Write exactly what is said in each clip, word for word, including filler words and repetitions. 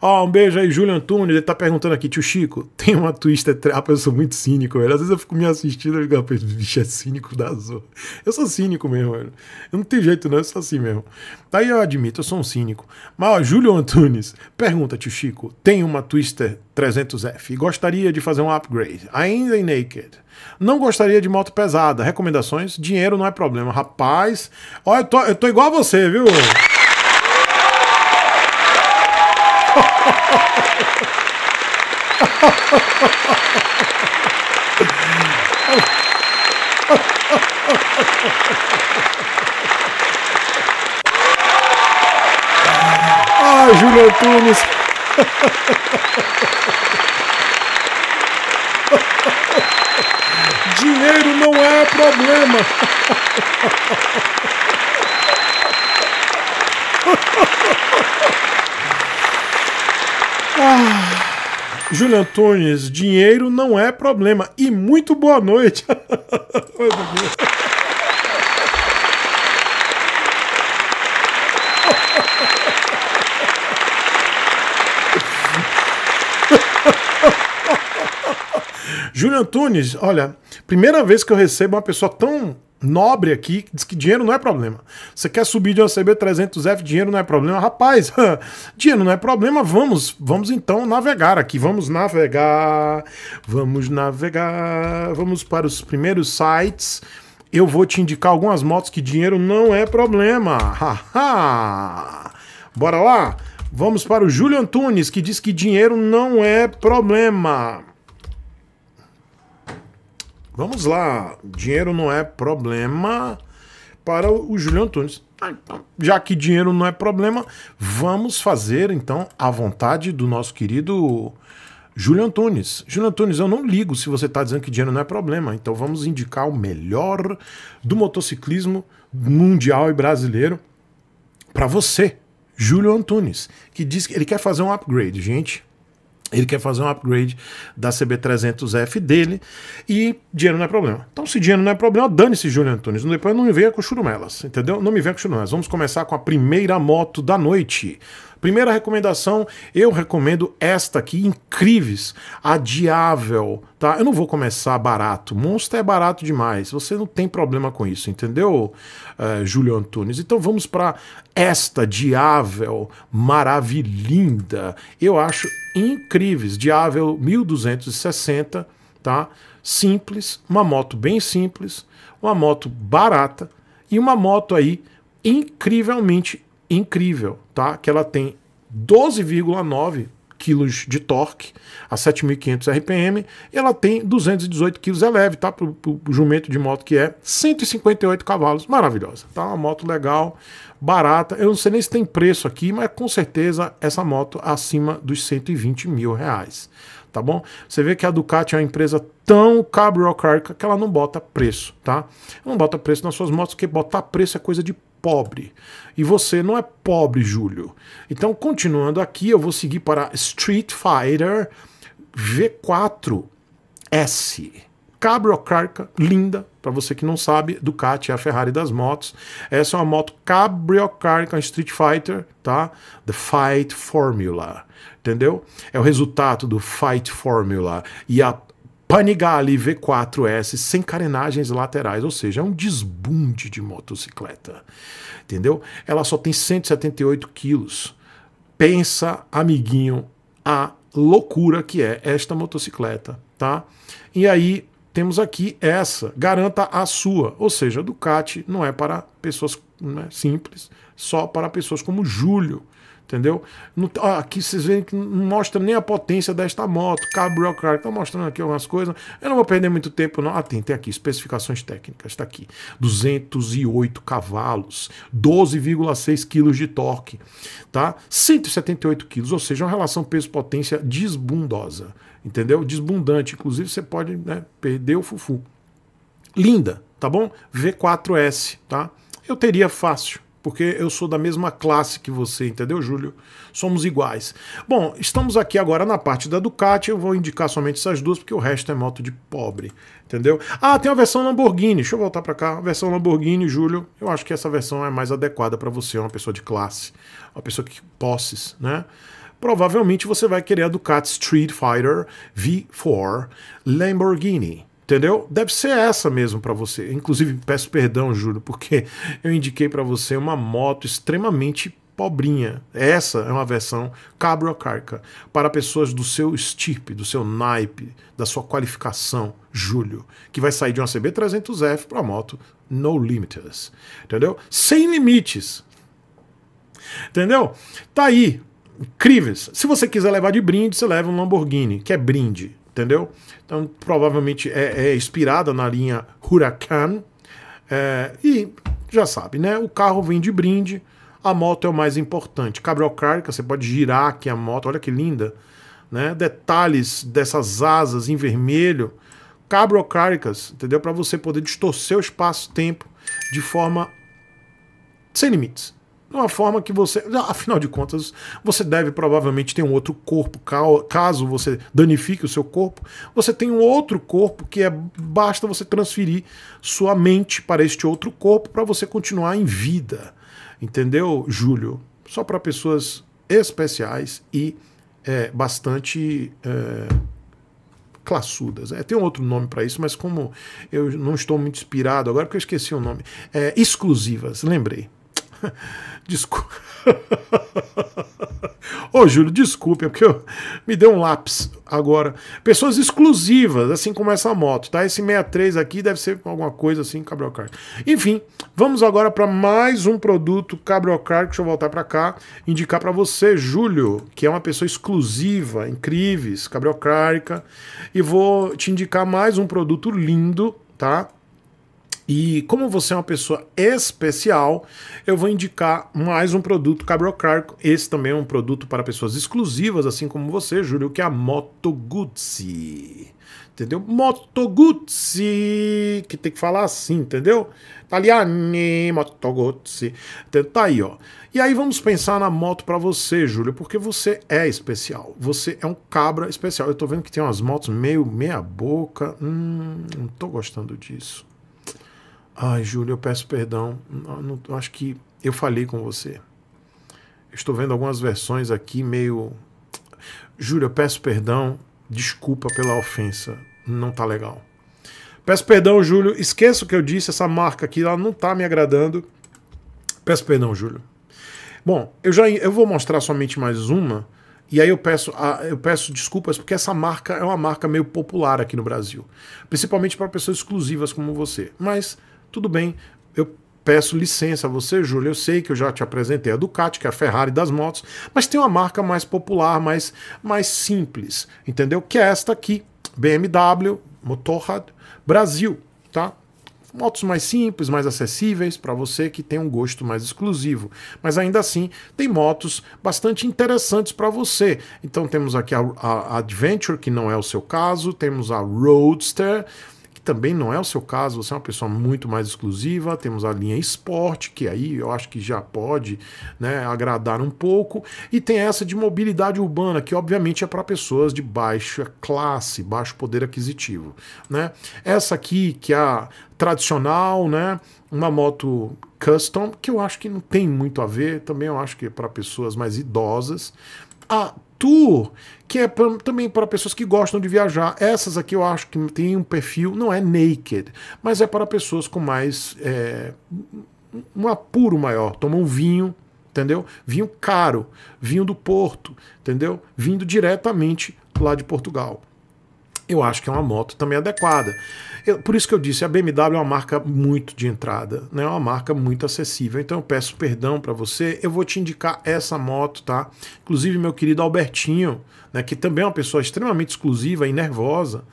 Ó, oh, um beijo aí, Júlio Antunes, ele tá perguntando aqui, tio Chico, tem uma Twister três? Rapaz, eu sou muito cínico, velho. Às vezes eu fico me assistindo e fico, rapaz, bicho, é cínico da zorra. Eu sou cínico mesmo, velho. Eu não tenho jeito não, eu sou assim mesmo. Daí eu admito, eu sou um cínico. Mas, ó, Júlio Antunes, pergunta, tio Chico, tem uma Twister trezentos F? Gostaria de fazer um upgrade, ainda em naked. Não gostaria de moto pesada. Recomendações? Dinheiro não é problema. Rapaz, ó, eu tô, eu tô igual a você, viu? Ai, Júlio Antunes. Dinheiro não é problema. Ah, Júlio Antunes, dinheiro não é problema. E muito boa noite. Júlio Antunes, olha, primeira vez que eu recebo uma pessoa tão nobre aqui, que diz que dinheiro não é problema. Você quer subir de uma C B trezentos F, dinheiro não é problema. Rapaz, dinheiro não é problema, vamos, vamos então navegar aqui, vamos navegar, vamos navegar, vamos para os primeiros sites. Eu vou te indicar algumas motos que dinheiro não é problema. Bora lá? Vamos para o Júlio Antunes, que diz que dinheiro não é problema. Vamos lá, dinheiro não é problema para o Júlio Antunes. Já que dinheiro não é problema, vamos fazer então a vontade do nosso querido Júlio Antunes. Júlio Antunes, eu não ligo se você está dizendo que dinheiro não é problema, então vamos indicar o melhor do motociclismo mundial e brasileiro para você, Júlio Antunes, que diz que ele quer fazer um upgrade, gente. Ele quer fazer um upgrade da C B trezentos F dele e dinheiro não é problema. Então, se dinheiro não é problema, dane-se, Júlio Antunes. Depois não me venha com churumelas, entendeu? Não me venha com churumelas. Vamos começar com a primeira moto da noite. Primeira recomendação, eu recomendo esta aqui, incríveis, a Diavel, tá? Eu não vou começar barato, Monster é barato demais, você não tem problema com isso, entendeu, uh, Júlio Antunes? Então vamos para esta Diavel maravilhinda, eu acho incríveis, Diavel mil duzentos e sessenta, tá? Simples, uma moto bem simples, uma moto barata e uma moto aí incrivelmente incrível, tá? Que ela tem doze vírgula nove quilos de torque a sete mil e quinhentos R P M e ela tem duzentos e dezoito quilos, é leve, tá? Pro, pro jumento de moto que é, cento e cinquenta e oito cavalos, maravilhosa, tá? Uma moto legal, barata, eu não sei nem se tem preço aqui, mas com certeza essa moto acima dos cento e vinte mil reais, tá bom? Você vê que a Ducati é uma empresa tão cabrocrática que ela não bota preço, tá? Não bota preço nas suas motos, porque botar preço é coisa de pobre. E você não é pobre, Júlio. Então, continuando aqui, eu vou seguir para Street Fighter V quatro S. Cabriocarca, linda, para você que não sabe, Ducati é a Ferrari das motos. Essa é uma moto cabriocarca Street Fighter, tá? The Fight Formula, entendeu? É o resultado do Fight Formula e a Panigale V quatro S sem carenagens laterais, ou seja, é um desbunde de motocicleta, entendeu? Ela só tem cento e setenta e oito quilos. Pensa, amiguinho, a loucura que é esta motocicleta, tá? E aí temos aqui essa, garanta a sua, ou seja, Ducati não é para pessoas, né, simples, só para pessoas como Júlio. Entendeu? Aqui vocês veem que não mostra nem a potência desta moto. Cabrio Car, tá mostrando aqui algumas coisas. Eu não vou perder muito tempo, não. Ah, tem, tem aqui, especificações técnicas, tá aqui. duzentos e oito cavalos, doze vírgula seis quilos de torque, tá? cento e setenta e oito quilos, ou seja, uma relação peso-potência desbundosa, entendeu? Desbundante, inclusive você pode, né, perder o fufu. Linda, tá bom? V quatro S, tá? Eu teria fácil, porque eu sou da mesma classe que você, entendeu, Júlio? Somos iguais. Bom, estamos aqui agora na parte da Ducati, eu vou indicar somente essas duas, porque o resto é moto de pobre, entendeu? Ah, tem a versão Lamborghini, deixa eu voltar para cá, a versão Lamborghini, Júlio, eu acho que essa versão é mais adequada para você, uma pessoa de classe, uma pessoa que posses, né? provavelmente você vai querer a Ducati Street Fighter V quatro Lamborghini. Entendeu? Deve ser essa mesmo para você. Inclusive, peço perdão, Júlio, porque eu indiquei para você uma moto extremamente pobrinha. Essa é uma versão cabra-carca para pessoas do seu estirpe, do seu naipe, da sua qualificação, Júlio, que vai sair de uma C B trezentos F para moto No Limiters. Entendeu? Sem limites. Entendeu? Tá aí. Incríveis. Se você quiser levar de brinde, você leva um Lamborghini, que é brinde. Entendeu? Então, provavelmente é, é inspirada na linha Huracan. É, e já sabe, né? O carro vem de brinde, a moto é o mais importante. Cabral Carca, você pode girar aqui a moto, olha que linda, né? Detalhes dessas asas em vermelho. Cabral Carcas, entendeu? Para você poder distorcer o espaço-tempo de forma sem limites. De uma forma que você, afinal de contas, você deve provavelmente ter um outro corpo. Caso você danifique o seu corpo, você tem um outro corpo que é, basta você transferir sua mente para este outro corpo para você continuar em vida. Entendeu, Júlio? Só para pessoas especiais e é, bastante é, classudas. É, tem um outro nome para isso, mas como eu não estou muito inspirado agora, porque eu esqueci o nome. É, exclusivas, lembrei. Desculpa. Ô, Júlio, desculpe, é porque eu... me deu um lápis agora. Pessoas exclusivas, assim como essa moto, tá? Esse seis três aqui deve ser alguma coisa assim, Cabral Car. Enfim, vamos agora para mais um produto Cabral Car. Deixa eu voltar para cá, indicar para você, Júlio, que é uma pessoa exclusiva, incríveis, Cabral Carca. E vou te indicar mais um produto lindo, tá? E como você é uma pessoa especial, eu vou indicar mais um produto cabrocárco. Esse também é um produto para pessoas exclusivas, assim como você, Júlio, que é a Moto Guzzi. Entendeu? Moto Guzzi, que tem que falar assim, entendeu? Italiani, Moto Guzzi. Tá aí, ó. E aí vamos pensar na moto para você, Júlio, porque você é especial. Você é um cabra especial. Eu tô vendo que tem umas motos meio meia boca. Hum, não tô gostando disso. Ai, Júlio, eu peço perdão. Não, não, acho que eu falei com você. Estou vendo algumas versões aqui meio... Júlio, eu peço perdão. Desculpa pela ofensa. Não tá legal. Peço perdão, Júlio. Esqueço o que eu disse. Essa marca aqui, ela não tá me agradando. Peço perdão, Júlio. Bom, eu, já, eu vou mostrar somente mais uma. E aí eu peço, eu peço desculpas, porque essa marca é uma marca meio popular aqui no Brasil. Principalmente para pessoas exclusivas como você. Mas... tudo bem, eu peço licença a você, Júlio, eu sei que eu já te apresentei a Ducati, que é a Ferrari das motos, mas tem uma marca mais popular, mais, mais simples, entendeu? Que é esta aqui, B M W Motorrad Brasil, tá? Motos mais simples, mais acessíveis para você que tem um gosto mais exclusivo. Mas ainda assim, tem motos bastante interessantes para você. Então temos aqui a, a Adventure, que não é o seu caso, temos a Roadster, também não é o seu caso, você é uma pessoa muito mais exclusiva, temos a linha Sport, que aí eu acho que já pode, né, agradar um pouco, e tem essa de mobilidade urbana, que obviamente é para pessoas de baixa classe, baixo poder aquisitivo, né? Essa aqui, que é a tradicional, né, uma moto custom, que eu acho que não tem muito a ver, também eu acho que é para pessoas mais idosas. A Tour, que é pra, também para pessoas que gostam de viajar. Essas aqui eu acho que tem um perfil, não é naked, mas é para pessoas com mais, é, um apuro maior. Tomam vinho, entendeu? Vinho caro, vinho do Porto, entendeu? Vindo diretamente lá de Portugal. Eu acho que é uma moto também adequada. Eu, por isso que eu disse, a B M W é uma marca muito de entrada, né? É uma marca muito acessível. Então eu peço perdão para você. Eu vou te indicar essa moto, tá? Inclusive meu querido Albertinho, né, que também é uma pessoa extremamente exclusiva e nervosa,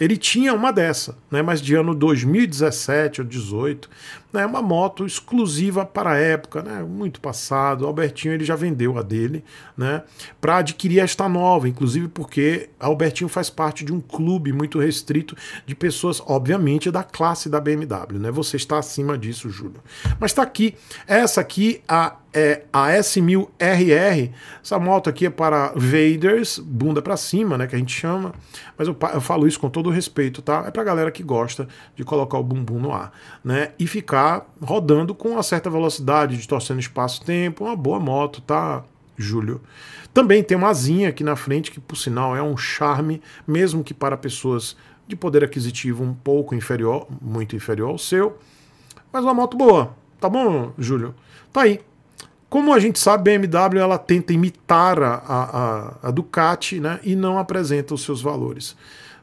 ele tinha uma dessa, né? Mas de ano dois mil e dezessete ou dezoito, né? Uma moto exclusiva para a época, né? Muito passado. O Albertinho ele já vendeu a dele, né? Para adquirir esta nova, inclusive porque Albertinho faz parte de um clube muito restrito de pessoas, obviamente, da classe da B M W, né? Você está acima disso, Júlio. Mas está aqui, essa aqui, a É a S mil R R, essa moto aqui é para vaders, bunda pra cima, né, que a gente chama, mas eu, eu falo isso com todo respeito, tá? É pra galera que gosta de colocar o bumbum no ar, né, e ficar rodando com uma certa velocidade, distorcendo espaço-tempo, uma boa moto, tá? Júlio. Também tem uma asinha aqui na frente, que por sinal é um charme, mesmo que para pessoas de poder aquisitivo um pouco inferior, muito inferior ao seu. Mas uma moto boa, tá bom, Júlio? Tá aí. Como a gente sabe, a B M W ela tenta imitar a, a, a Ducati, né, e não apresenta os seus valores.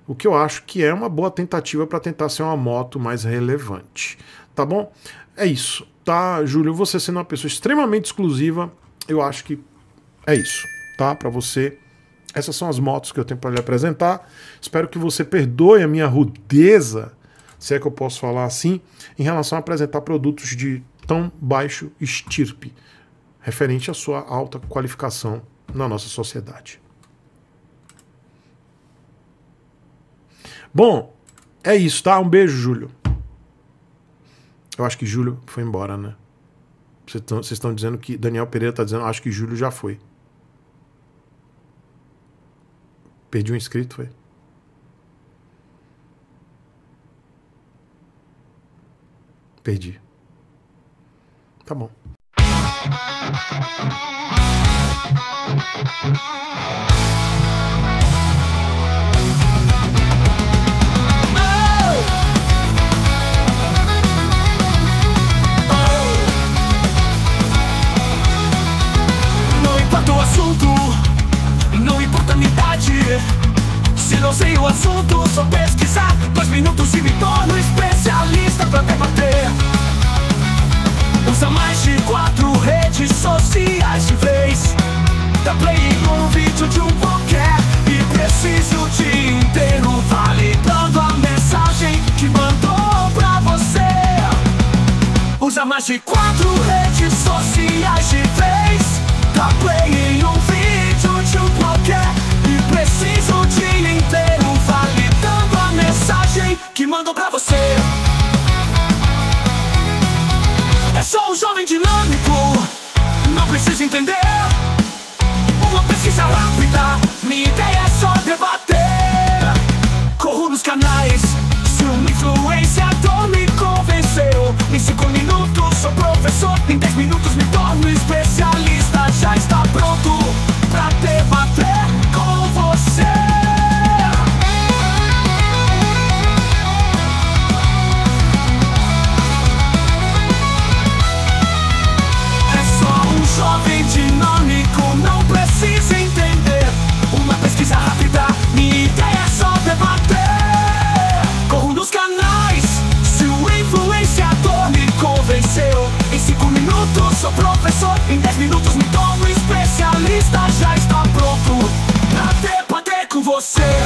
O que eu acho que é uma boa tentativa para tentar ser uma moto mais relevante. Tá bom? É isso, tá, Júlio? Você sendo uma pessoa extremamente exclusiva, eu acho que é isso, tá? Para você, essas são as motos que eu tenho para lhe apresentar. Espero que você perdoe a minha rudeza, se é que eu posso falar assim, em relação a apresentar produtos de tão baixo estirpe, referente à sua alta qualificação na nossa sociedade. Bom, é isso, tá? Um beijo, Júlio. Eu acho que Júlio foi embora, né? Vocês estão dizendo que... Daniel Pereira tá dizendo, acho que Júlio já foi. Perdi um inscrito, foi? Perdi. Tá bom. Se não sei o assunto, só pesquisar. Dois minutos e me torno especialista pra debater. Usa mais de quatro redes sociais de vez. Dá play em um vídeo de um qualquer e preciso o dia inteiro validando a mensagem que mandou pra você. Usa mais de quatro redes sociais de vez. Dá play em um vídeo de um qualquer. Preciso o dia inteiro validando a mensagem que mando pra você. É só um jovem dinâmico, não precisa entender. Uma pesquisa rápida, minha ideia é só debater. Corro nos canais, se um influenciador me convenceu. Em cinco minutos sou professor, em dez minutos me torno especialista. Já está pronto pra debater com você. É só um jovem dinâmico, não precisa entender. Uma pesquisa rápida, minha ideia é só debater. Corro nos canais, se o influenciador me convenceu. Em cinco minutos sou professor, em dez minutos me torno especialista. Já está pronto pra debater com você.